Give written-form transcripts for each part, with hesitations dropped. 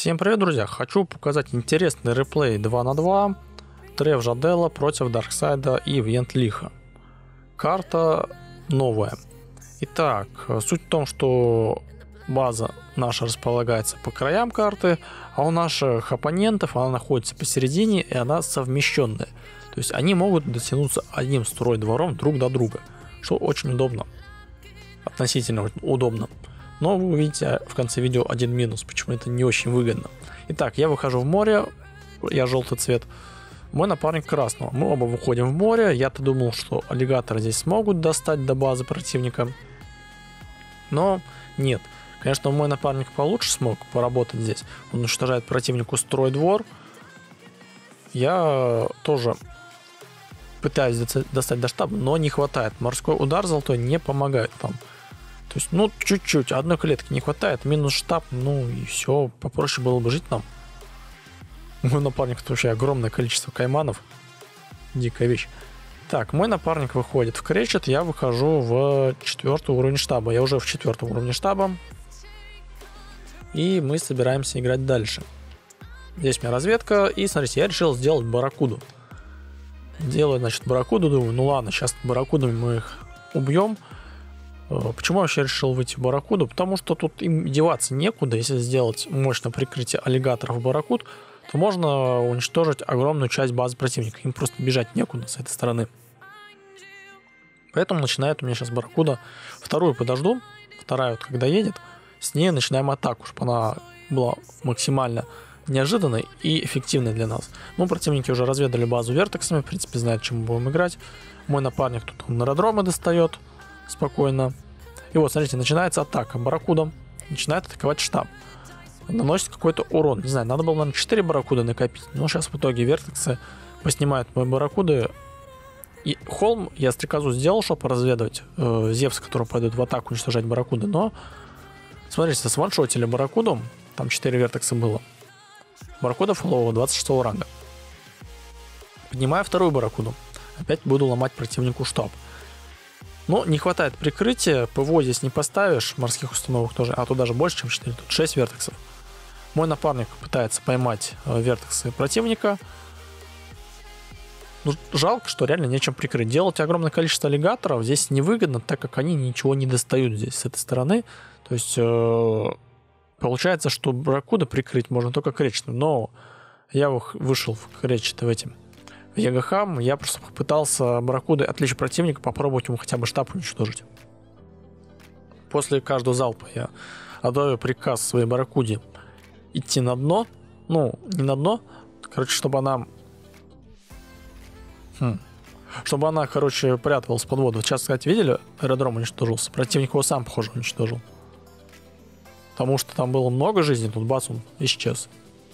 Всем привет, друзья! Хочу показать интересный реплей 2 на 2 Тревжаделла против Дарксайда и Вентлиха. Карта новая. Итак, суть в том, что база наша располагается по краям карты, а у наших оппонентов она находится посередине, и она совмещенная. То есть они могут дотянуться одним строй-двором друг до друга, что очень удобно, относительно удобно. Но вы увидите в конце видео один минус, почему это не очень выгодно. Итак, я выхожу в море, я желтый цвет, мой напарник красного. Мы оба выходим в море, я-то думал, что аллигаторы здесь смогут достать до базы противника. Но нет, конечно, мой напарник получше смог поработать здесь. Он уничтожает противнику строй-двор. Я тоже пытаюсь достать до штаба, но не хватает. Морской удар золотой не помогает там. То есть, ну, чуть-чуть, одной клетки не хватает, минус штаб, ну и все, попроще было бы жить нам. Мой напарник, это вообще огромное количество кайманов, дикая вещь. Так, мой напарник выходит в кречет, я выхожу в 4-й уровень штаба, я уже в 4-м уровне штаба. И мы собираемся играть дальше. Здесь у меня разведка, и смотрите, я решил сделать барракуду. Делаю, значит, барракуду, думаю, ну ладно, сейчас барракудами мы их убьем. Почему я вообще решил выйти в барракуду? Потому что тут им деваться некуда. Если сделать мощное прикрытие аллигаторов барракуд, то можно уничтожить огромную часть базы противника. Им просто бежать некуда с этой стороны. Поэтому начинает у меня сейчас барракуда. Вторую подожду. Вторая вот когда едет, с ней начинаем атаку, чтобы она была максимально неожиданной и эффективной для нас. Ну, противники уже разведали базу вертексами. В принципе, знают, чем мы будем играть. Мой напарник тут он аэродромы достает спокойно. И вот, смотрите, начинается атака. Барракуда начинает атаковать штаб. Наносит какой-то урон. Не знаю, надо было, наверное, 4 барракуды накопить. Но сейчас в итоге вертексы поснимают мои барракуды. И холм я стрекозу сделал, чтобы разведывать Зевс, который пойдет в атаку уничтожать барракуды. Но, смотрите, сваншотили барракуду. Там 4 вертекса было. Барракуда фулового 26 ранга. Поднимаю вторую барракуду. Опять буду ломать противнику штаб. Но не хватает прикрытия, ПВО здесь не поставишь, морских установок тоже, а тут даже больше, чем 4, тут 6 вертексов. Мой напарник пытается поймать вертексы противника. Ну, жалко, что реально нечем прикрыть. Делать огромное количество аллигаторов здесь невыгодно, так как они ничего не достают здесь с этой стороны. То есть получается, что барракуда прикрыть можно только кречетом. Но я вышел в кречет в этим. В ЕГХ я просто попытался барракудой отличить противника, попробовать ему хотя бы штаб уничтожить. После каждого залпа я отдаю приказ своей барракуде идти на дно. Ну, не на дно, короче, чтобы она пряталась под воду. Сейчас, кстати, видели, аэродром уничтожился. Противник его сам, похоже, уничтожил. Потому что там было много жизни, тут бац, он исчез.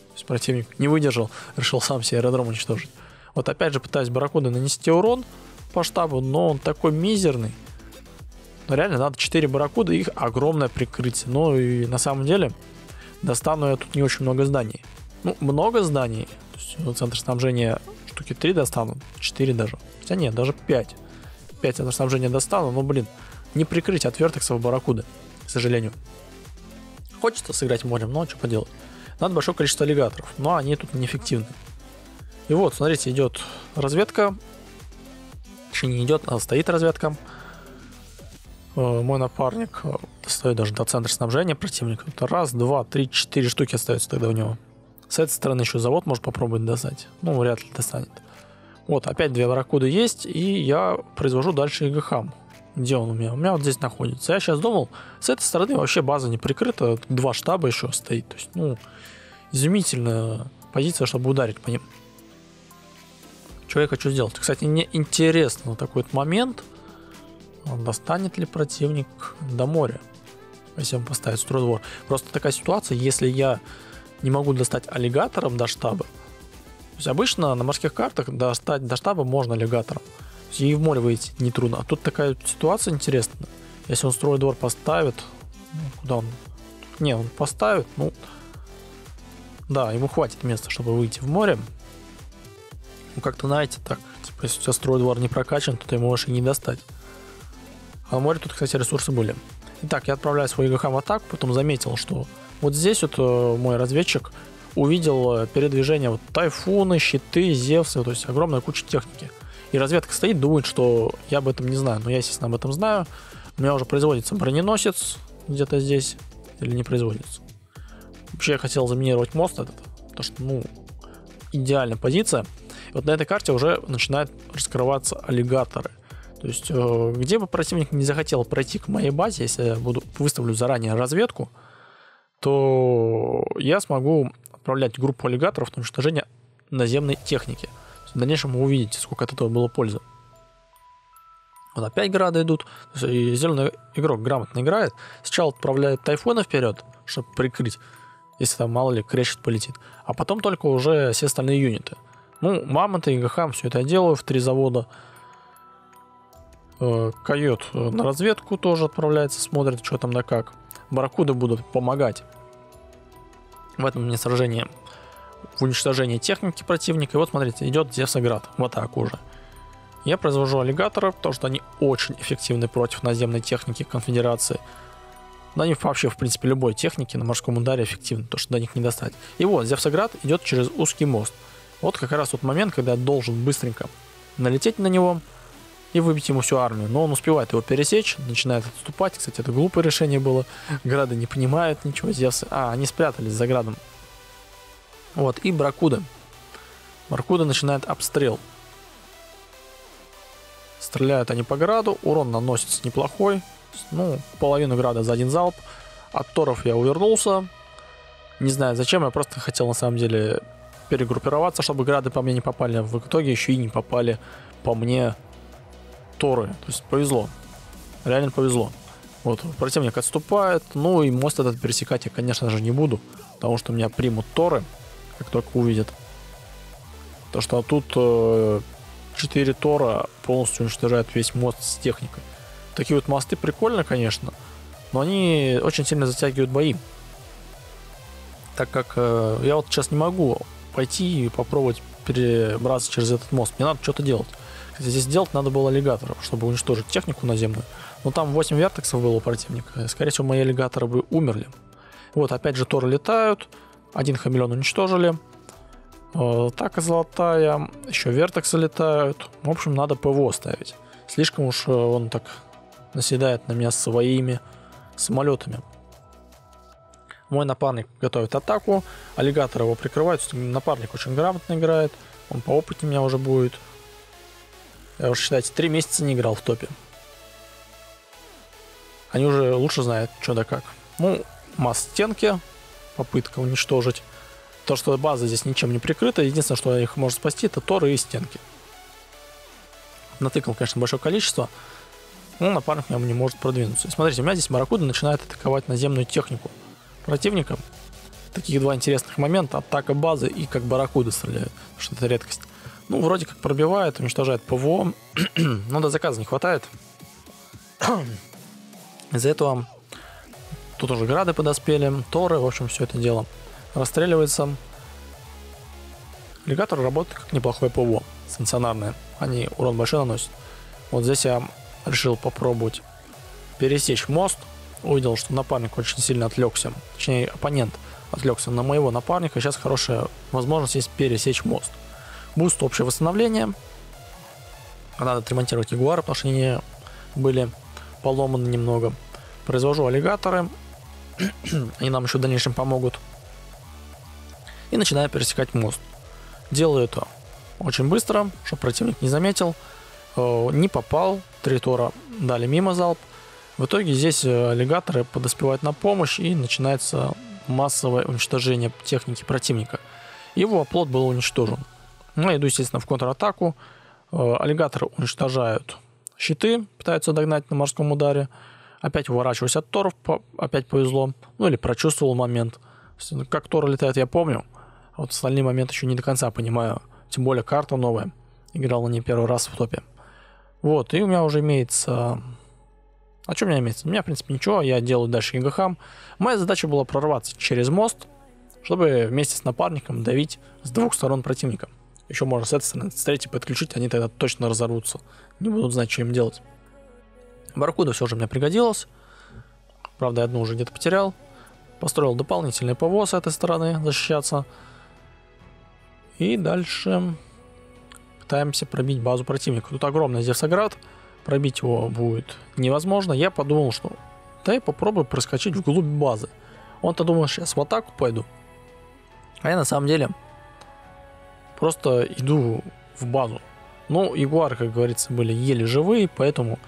То есть противник не выдержал, решил сам себе аэродром уничтожить. Вот опять же пытаюсь барракудой нанести урон по штабу, но он такой мизерный. Но реально надо 4 барракуды и их огромное прикрытие. Ну и на самом деле достану я тут не очень много зданий. Ну, много зданий. То есть, ну, центр снабжения штуки 3 достану, 4 даже. Хотя нет, даже 5. 5 центр снабжения достану, но, блин, не прикрыть от вертексов барракуды, к сожалению. Хочется сыграть морем, но что поделать. Надо большое количество аллигаторов, но они тут неэффективны. И вот, смотрите, идет разведка. Еще не идет, а стоит разведка. Мой напарник достает даже до центра снабжения противника. Раз, два, три, 4 штуки остаются тогда у него. С этой стороны еще завод может попробовать достать. Ну, вряд ли достанет. Вот, опять 2 барракуды есть, и я произвожу дальше ИГХ. Где он у меня? У меня вот здесь находится. Я сейчас думал, с этой стороны вообще база не прикрыта. 2 штаба еще стоит. То есть, ну, изумительная позиция, чтобы ударить по ним. Что я хочу сделать? Кстати, мне интересно вот такой вот момент. Достанет ли противник до моря, если он поставит строй-двор? Просто такая ситуация, если я не могу достать аллигатором до штаба. То есть обычно на морских картах достать до штаба можно аллигатором. И в море выйти нетрудно. А тут такая ситуация интересная. Если он строй-двор поставит... Куда он? Не, он поставит, ну... Да, ему хватит места, чтобы выйти в море. Ну, как-то, знаете, так, типа, если у тебя строй-двор не прокачан, то ты можешь и не достать. А в море тут, кстати, ресурсы были. Итак, я отправляю свой ИГХ в атаку, потом заметил, что Вот здесь вот мой разведчик увидел передвижение, вот тайфуны, щиты, зевсы, то есть огромная куча техники. И разведка стоит, думает, что я об этом не знаю. Но я, естественно, об этом знаю. У меня уже производится броненосец где-то здесь. Или не производится. Вообще я хотел заминировать мост этот. Потому что, ну, идеальная позиция. И вот на этой карте уже начинают раскрываться аллигаторы. То есть, где бы противник не захотел пройти к моей базе, если я выставлю заранее разведку, то я смогу отправлять группу аллигаторов на уничтожение наземной техники. В дальнейшем вы увидите, сколько от этого было пользы. Вот опять грады идут. И зеленый игрок грамотно играет. Сначала отправляет тайфуна вперед, чтобы прикрыть, если там мало ли крещет полетит. А потом только уже все остальные юниты. Ну, мамонты, ИГХ, все это я делаю в 3 завода. Койот на разведку тоже отправляется, смотрит, что там да как. Барракуды будут помогать в этом мне сражении, в уничтожении техники противника. И вот, смотрите, идет Зевсоград в атаку уже. Я произвожу аллигаторов, потому что они очень эффективны против наземной техники конфедерации. Да они вообще, в принципе, любой техники на морском ударе эффективны, потому что до них не достать. И вот, Зевсоград идет через узкий мост. Вот как раз тот момент, когда я должен быстренько налететь на него и выбить ему всю армию. Но он успевает его пересечь, начинает отступать. Кстати, это глупое решение было. Грады не понимают ничего. Зевсы... А, они спрятались за градом. Вот, и Барракуда. Барракуда начинает обстрел. Стреляют они по граду, урон наносится неплохой. Ну, половину града за один залп. От торов я увернулся. Не знаю зачем, я просто хотел на самом деле перегруппироваться, чтобы грады по мне не попали. В итоге еще и не попали по мне торы. То есть повезло. Реально повезло. Вот, противник отступает. Ну и мост этот пересекать я, конечно же, не буду. Потому что меня примут торы, как только увидят. То что тут 4 тора полностью уничтожают весь мост с техникой. Такие вот мосты прикольно, конечно, но они очень сильно затягивают бои. Так как я вот сейчас не могу пойти и попробовать перебраться через этот мост. Мне надо что-то делать. Кстати, здесь делать надо было аллигаторов, чтобы уничтожить технику наземную. Но там 8 вертексов было у противника. Скорее всего, мои аллигаторы бы умерли. Вот, опять же, торы летают. 1 хамелеон уничтожили. Атака золотая. Еще вертексы летают. В общем, надо ПВО ставить. Слишком уж он так наседает на меня своими самолетами. Мой напарник готовит атаку. Аллигаторы его прикрывают. Напарник очень грамотно играет. Он поопытнее меня уже будет. Я уже, считайте, 3 месяца не играл в топе. Они уже лучше знают, что да как. Ну, масс стенки. Попытка уничтожить. То, что база здесь ничем не прикрыта. Единственное, что их может спасти, это торы и стенки. Натыкал, конечно, большое количество. Но напарник не может продвинуться. И смотрите, у меня здесь Барракуда начинает атаковать наземную технику противника. Таких 2 интересных момента. Атака базы и как Барракуда стреляют. Что это редкость. Ну, вроде как пробивает, уничтожает ПВО. Но до заказа не хватает. Из-за этого тут уже грады подоспели, торы, в общем, все это дело расстреливается. Аллигатор работает как неплохое ПВО, стационарное. Они урон большой наносят. Вот здесь я решил попробовать пересечь мост. Увидел, что напарник очень сильно отвлекся. Точнее, оппонент отвлекся на моего напарника. Сейчас хорошая возможность есть пересечь мост. Буст общее восстановление. Надо отремонтировать ягуары, потому что они были поломаны немного. Произвожу аллигаторы. Они нам еще в дальнейшем помогут. И начинаю пересекать мост. Делаю это очень быстро, чтобы противник не заметил. Не попал. 3 тора дали мимо залп. В итоге здесь аллигаторы подоспевают на помощь. И начинается массовое уничтожение техники противника. Его оплот был уничтожен. Ну, я иду, естественно, в контратаку. Аллигаторы уничтожают щиты. Пытаются догнать на морском ударе. Опять уворачиваюсь от торов. Опять повезло. Ну, или прочувствовал момент. Как тор летает, я помню. А вот остальные моменты еще не до конца понимаю. Тем более карта новая. Играл на ней первый раз в топе. Вот, и у меня уже имеется... А что у меня имеется? У меня, в принципе, ничего. Я делаю дальше ИГХ. Моя задача была прорваться через мост, чтобы вместе с напарником давить с 2 сторон противника. Еще можно с этой стороны, с третьей подключить. Они тогда точно разорвутся. Не будут знать, что им делать. Барракуда все же мне пригодилась. Правда, я одну уже где-то потерял. Построил дополнительный ПВО с этой стороны защищаться. И дальше пытаемся пробить базу противника. Тут огромный Зевсоград. Пробить его будет невозможно. Я подумал, что дай попробую проскочить вглубь базы. Он-то думал, сейчас в атаку пойду. А я на самом деле просто иду в базу. Ну, ягуары, как говорится, были еле живые, поэтому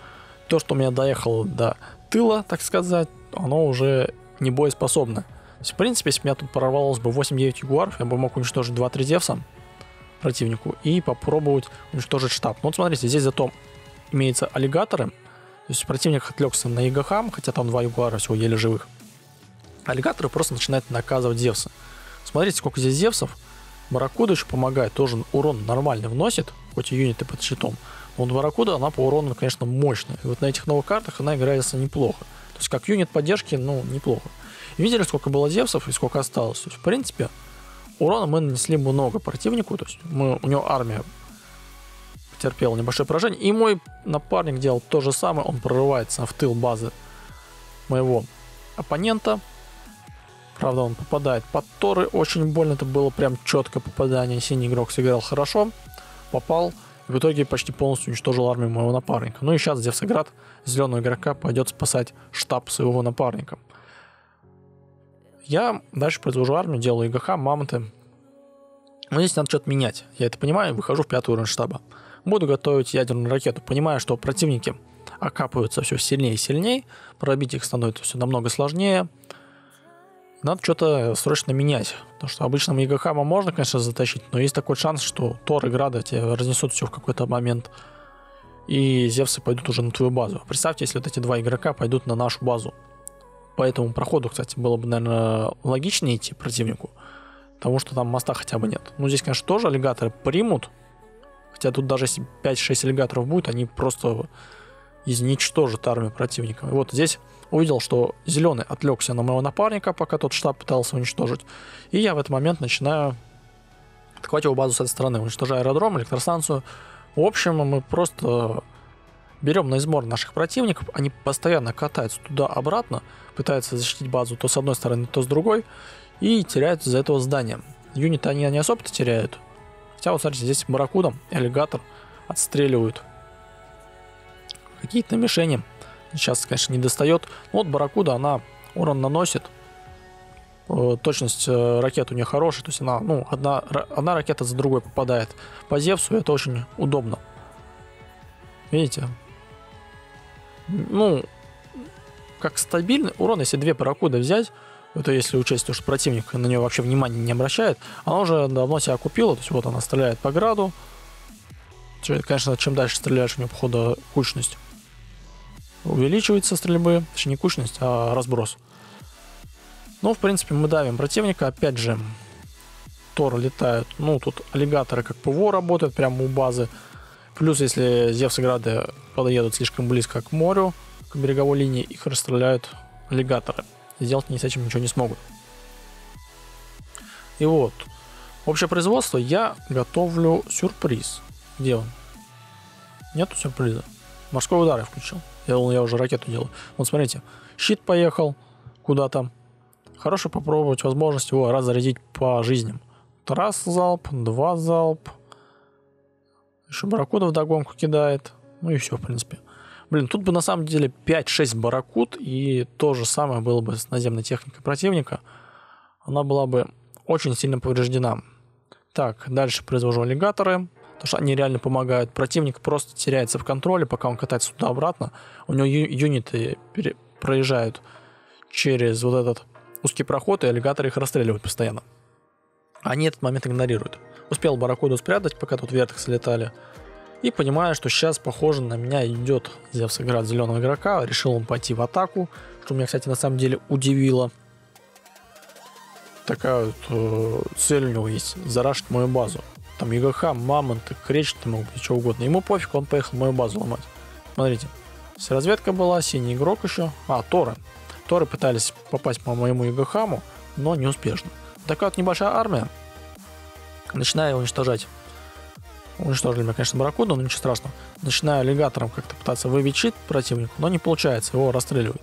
то, что у меня доехало до тыла, так сказать, оно уже не боеспособно. То есть, в принципе, если у меня тут прорвалось бы 8-9 ягуаров, я бы мог уничтожить 2-3 Зевса противнику и попробовать уничтожить штаб. Ну, вот смотрите, здесь зато имеются аллигаторы. То есть противник отвлекся на Игахам, хотя там 2 ягуара всего еле живых. Аллигаторы просто начинают наказывать Зевса. Смотрите, сколько здесь Зевсов. Барракуда еще помогает, тоже урон нормально вносит, хоть и юниты под щитом. Но вот Барракуда, она по урону, конечно, мощная. И вот на этих новых картах она играется неплохо. То есть как юнит поддержки, ну, неплохо. И видели, сколько было Зевсов и сколько осталось. То есть, в принципе, урона мы нанесли много противнику. То есть у него армия потерпела небольшое поражение. И мой напарник делал то же самое. Он прорывается в тыл базы моего оппонента. Правда, он попадает под торы, очень больно, это было прям четкое попадание, синий игрок сыграл хорошо, попал, и в итоге почти полностью уничтожил армию моего напарника. Ну и сейчас Зевсоград зеленого игрока пойдет спасать штаб своего напарника. Я дальше произвожу армию, делаю ИГХ, мамонты. Но здесь надо что-то менять, я это понимаю, выхожу в 5-й уровень штаба. Буду готовить ядерную ракету, понимая, что противники окапываются все сильнее и сильнее, пробить их становится все намного сложнее. Надо что-то срочно менять, потому что обычным Ягахама можно, конечно, затащить, но есть такой шанс, что Тор и Града тебе разнесут все в какой-то момент, и Зевсы пойдут уже на твою базу. Представьте, если вот эти два игрока пойдут на нашу базу. По этому проходу, кстати, было бы, наверное, логичнее идти противнику, потому что там моста хотя бы нет. Ну, здесь, конечно, тоже аллигаторы примут, хотя тут даже если 5-6 аллигаторов будет, они просто изничтожит армию противника. И вот здесь увидел, что зеленый отвлекся на моего напарника, пока тот штаб пытался уничтожить. И я в этот момент начинаю атаковать его базу с этой стороны, уничтожая аэродром, электростанцию. В общем, мы просто берем на измор наших противников. Они постоянно катаются туда-обратно, пытаются защитить базу то с одной стороны, то с другой. И теряют из-за этого здания. Юниты они не особо-то теряют. Хотя вот смотрите, здесь Барракуда и аллигатор отстреливают какие-то мишени. Сейчас, конечно, не достает. Вот Барракуда, она урон наносит. Точность ракет у нее хорошая. То есть она, ну, одна ракета за другой попадает по Зевсу. Это очень удобно. Видите? Ну, как стабильный урон, если две Барракуды взять, это если учесть то, что противник на нее вообще внимания не обращает, она уже давно себя окупила. То есть вот она стреляет по граду. Конечно, чем дальше стреляешь, у нее, походу, кучность увеличивается стрельбы, точнее не кучность, а разброс. Ну, в принципе, мы давим противника. Опять же, Тор летают. Ну, тут аллигаторы как ПВО работают прямо у базы. Плюс, если Зевсограды подоедут слишком близко к морю, к береговой линии, их расстреляют аллигаторы. Сделать они с этим ничего не смогут. И вот, общее производство. Я готовлю сюрприз. Где он? Нету сюрприза. Морской удар я включил. Я уже ракету делаю. Вот смотрите, щит поехал куда-то. Хорошо попробовать возможность его разрядить по жизням. Раз залп, два залп. Еще Барракуда вдогонку кидает. Ну и все, в принципе. Блин, тут бы на самом деле 5-6 Барракуд. И то же самое было бы с наземной техникой противника. Она была бы очень сильно повреждена. Так, дальше произвожу аллигаторы. Потому что они реально помогают. Противник просто теряется в контроле, пока он катается туда-обратно. У него юниты проезжают через вот этот узкий проход, и аллигаторы их расстреливают постоянно. Они этот момент игнорируют. Успел Барракуду спрятать, пока тут вертексы летали. И понимаю, что сейчас, похоже, на меня идет Зевсоград зеленого игрока. Решил он пойти в атаку, что меня, кстати, на самом деле удивило. Такая вот цель у него есть, зарашить мою базу. Там ЕГХ, мамонты, кречет, что угодно. Ему пофиг, он поехал мою базу ломать. Смотрите, вся разведка была, синий игрок еще. А, Торы. Торы пытались попасть по моему ЕГХаму, но неуспешно. Такая вот небольшая армия. Начинаю уничтожать. Уничтожили меня, конечно, Барракуду, но ничего страшного. Начинаю аллигатором как-то пытаться выбить щит противнику, но не получается, его расстреливают.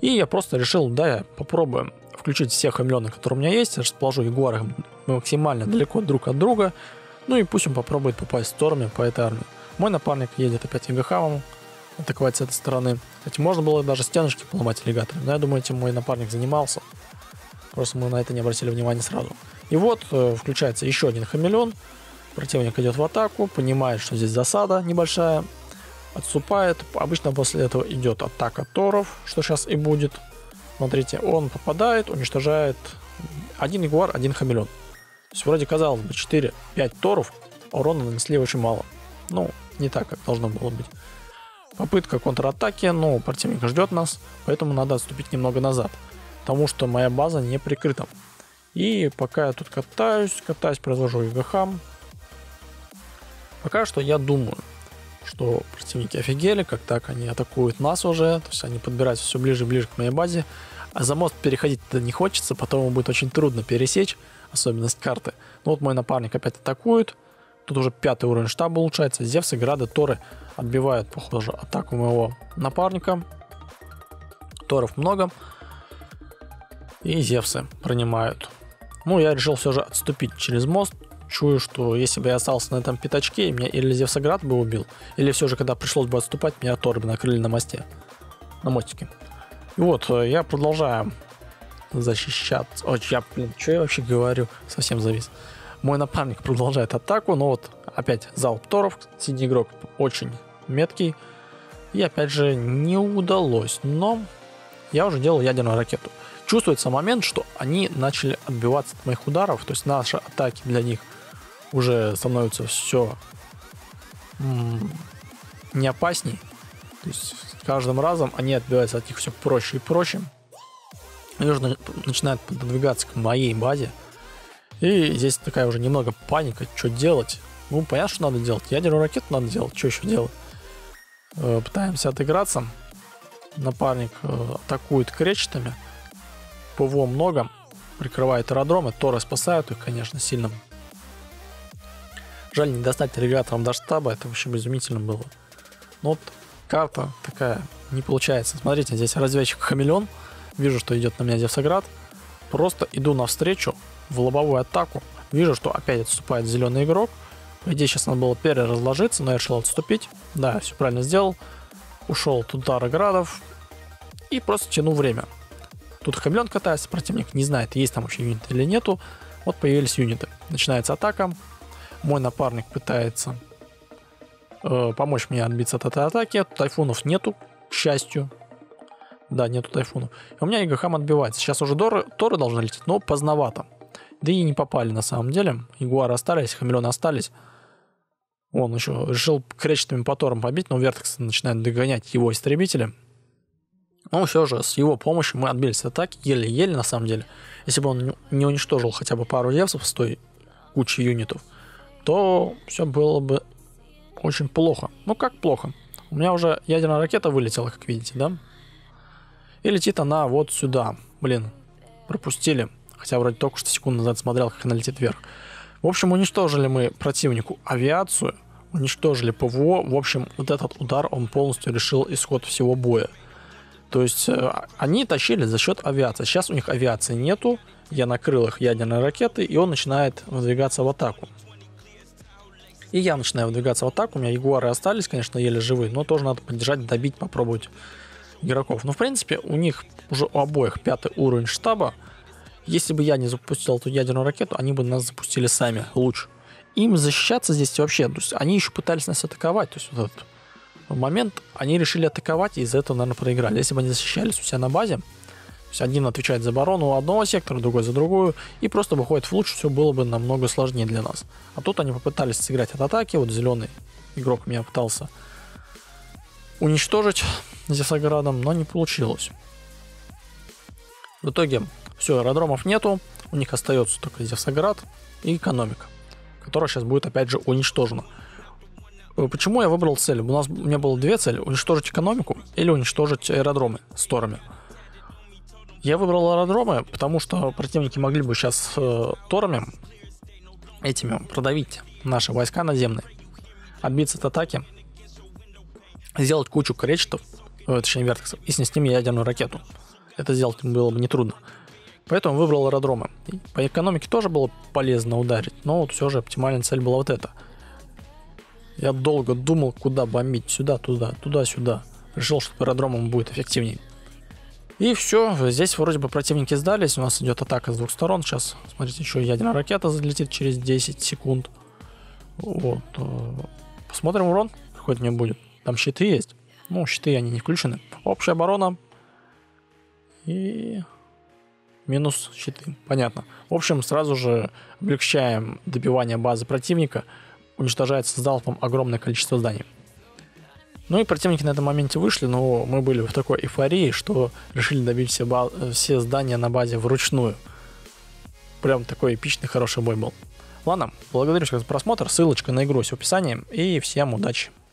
И я просто решил, да, попробуем включить всех хамелеонов, которые у меня есть, расположу ягуаров максимально далеко друг от друга, ну и пусть он попробует попасть стороны по этой армии. Мой напарник едет опять Игахавом атаковать с этой стороны. Кстати, можно было даже стеночки поломать аллигаторами, но я думаю, этим мой напарник занимался. Просто мы на это не обратили внимания сразу. И вот включается еще один хамелеон. Противник идет в атаку, понимает, что здесь засада небольшая, отступает. Обычно после этого идет атака торов, что сейчас и будет. Смотрите, он попадает, уничтожает один ягуар, один хамелеон. То есть вроде казалось бы 4-5 торов, урона нанесли очень мало. Ну, не так, как должно было быть. Попытка контратаки, но противник ждет нас, поэтому надо отступить немного назад, потому что моя база не прикрыта. И пока я тут катаюсь, произвожу ягахам. Пока что я думаю, что противники офигели, как так они атакуют нас уже, то есть они подбираются все ближе и ближе к моей базе, а за мост переходить-то не хочется, потом ему будет очень трудно пересечь, особенность карты. Ну вот мой напарник опять атакует, тут уже 5-й уровень штаба улучшается, Зевсы, Грады, Торы отбивают, похоже, атаку моего напарника, Торов много, и Зевсы принимают. Ну я решил все же отступить через мост. Чую, что если бы я остался на этом пятачке, меня или Зевсоград бы убил, или все же, когда пришлось бы отступать, меня Торы бы накрыли на мосте, на мостике. И вот, я продолжаю защищаться. Ой, что я вообще говорю? Совсем завис. Мой напарник продолжает атаку, но вот опять залп Торов. Синий игрок очень меткий. И опять же, не удалось, но я уже делал ядерную ракету. Чувствуется момент, что они начали отбиваться от моих ударов, то есть наши атаки для них уже становится все не опасней. То есть с каждым разом они отбиваются от них все проще и проще. Они уже начинают подвигаться к моей базе. И здесь такая уже немного паника, что делать. Ну, понятно, что надо делать. Ядерную ракету надо делать, что еще делать? Пытаемся отыграться. Напарник атакует кречетами. ПВО много, прикрывает аэродромы, Торы спасают их, конечно, сильно. Жаль не достать аллигатором до штаба, это вообще изумительно было. Но вот карта такая, не получается. Смотрите, здесь разведчик хамелеон, вижу, что идет на меня Зевсоград. Просто иду навстречу в лобовую атаку, вижу, что опять отступает зеленый игрок. По идее, сейчас надо было переразложиться, но я решил отступить. Да, все правильно сделал. Ушел от удара градов и просто тяну время. Тут хамелеон катается, противник не знает, есть там вообще юниты или нету. Вот появились юниты. Начинается атака. Мой напарник пытается помочь мне отбиться от этой атаки. Тайфунов нету, к счастью. Да, нету тайфунов. У меня Игахам отбивается. Сейчас уже Торы должны лететь, но поздновато. Да и не попали на самом деле. Ягуары остались, хамелеоны остались. Он еще решил кречетами по Торам побить, но Вертекс начинает догонять его истребители. Но все же с его помощью мы отбились от атаки еле-еле на самом деле. Если бы он не уничтожил хотя бы пару Зевсов с той кучи юнитов, то все было бы очень плохо. Ну как плохо? У меня уже ядерная ракета вылетела, как видите, да? И летит она вот сюда. Блин, пропустили. Хотя вроде только что секунду назад смотрел, как она летит вверх. В общем, уничтожили мы противнику авиацию, уничтожили ПВО. В общем, вот этот удар, он полностью решил исход всего боя. То есть они тащили за счет авиации. Сейчас у них авиации нету. Я накрыл их ядерной ракетой, и он начинает выдвигаться в атаку. И я начинаю выдвигаться в атаку. У меня ягуары остались, конечно, еле живые, но тоже надо поддержать, добить, попробовать игроков. Но в принципе у них уже у обоих 5-й уровень штаба. Если бы я не запустил эту ядерную ракету, они бы нас запустили сами лучше. Им защищаться здесь вообще. То есть они еще пытались нас атаковать. То есть вот этот момент они решили атаковать и из-за этого, наверное, проиграли. Если бы они защищались у себя на базе, то есть один отвечает за оборону у одного сектора, другой за другую, и просто выходит в луч, все было бы намного сложнее для нас. А тут они попытались сыграть от атаки. Вот зеленый игрок меня пытался уничтожить Зевсоградом, но не получилось. В итоге все, аэродромов нету, у них остается только Зевсоград и экономика, которая сейчас будет опять же уничтожена. Почему я выбрал цель? У меня было две цели. Уничтожить экономику или уничтожить аэродромы с торами. Я выбрал аэродромы, потому что противники могли бы сейчас торами этими продавить наши войска наземные. Отбиться от атаки. Сделать кучу кречетов, точнее вертексов, и снести ядерную ракету. Это сделать было бы нетрудно. Поэтому выбрал аэродромы. И по экономике тоже было полезно ударить, но вот все же оптимальная цель была вот эта. Я долго думал, куда бомбить. Сюда, туда, туда, сюда. Решил, что по аэродромам будет эффективнее. И все. Здесь вроде бы противники сдались. У нас идет атака с двух сторон. Сейчас, смотрите, еще ядерная ракета залетит через 10 секунд. Вот. Посмотрим урон, какой-то не будет. Там щиты есть. Ну, щиты, они не включены. Общая оборона. И... минус щиты. Понятно. В общем, сразу же облегчаем добивание базы противника. Уничтожается залпом огромное количество зданий. Ну и противники на этом моменте вышли, но мы были в такой эйфории, что решили добить все здания на базе вручную. Прям такой эпичный, хороший бой был. Ладно, благодарю всех за просмотр, ссылочка на игру есть в описании, и всем удачи!